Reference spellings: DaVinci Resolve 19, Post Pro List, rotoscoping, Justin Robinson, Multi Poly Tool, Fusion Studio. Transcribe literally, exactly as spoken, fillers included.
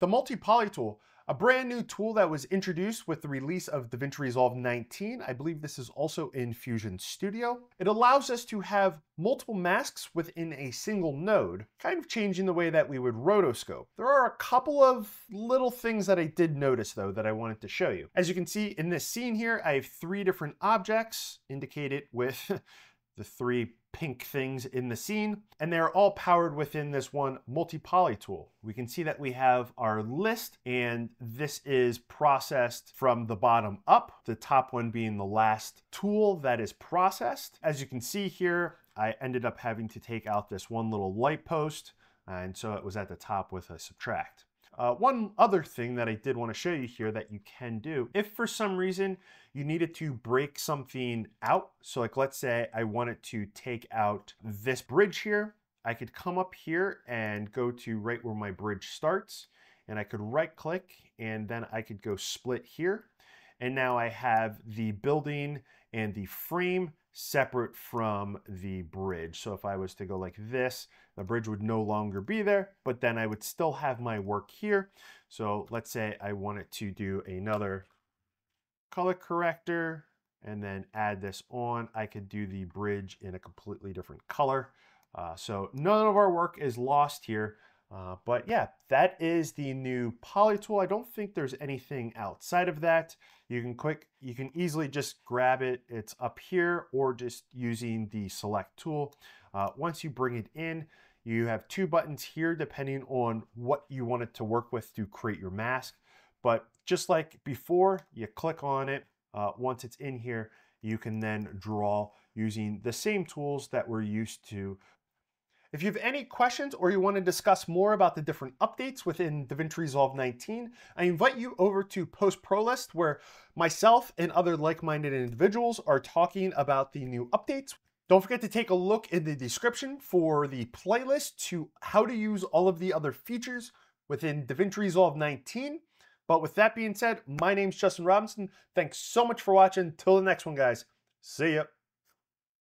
The Multi Poly Tool, a brand new tool that was introduced with the release of DaVinci Resolve nineteen. I believe this is also in Fusion Studio. It allows us to have multiple masks within a single node, kind of changing the way that we would rotoscope. There are a couple of little things that I did notice though that I wanted to show you. As you can see in this scene here, I have three different objects indicated with the three pink things in the scene, and they're all powered within this one multi-poly tool. We can see that we have our list, and this is processed from the bottom up, the top one being the last tool that is processed. As you can see here, I ended up having to take out this one little light post, and so it was at the top with a subtract. Uh, one other thing that I did want to show you here that you can do, if for some reason you needed to break something out, so like let's say I wanted to take out this bridge here, I could come up here and go to right where my bridge starts, and I could right click, and then I could go split here. And now I have the building and the frame separate from the bridge. So if I was to go like this, the bridge would no longer be there, but then I would still have my work here. So let's say I wanted to do another color corrector and then add this on. I could do the bridge in a completely different color. Uh, so none of our work is lost here. Uh, but yeah, that is the new poly tool. I don't think there's anything outside of that. You can quick, you can easily just grab it. It's up here, or just using the select tool. Uh, once you bring it in, you have two buttons here, depending on what you want it to work with to create your mask. But just like before, you click on it. Uh, once it's in here, you can then draw using the same tools that we're used to. If you have any questions or you want to discuss more about the different updates within DaVinci Resolve nineteen, I invite you over to Post Pro List, where myself and other like-minded individuals are talking about the new updates. Don't forget to take a look in the description for the playlist to how to use all of the other features within DaVinci Resolve nineteen. But with that being said, my name's Justin Robinson. Thanks so much for watching. Till the next one, guys. See ya.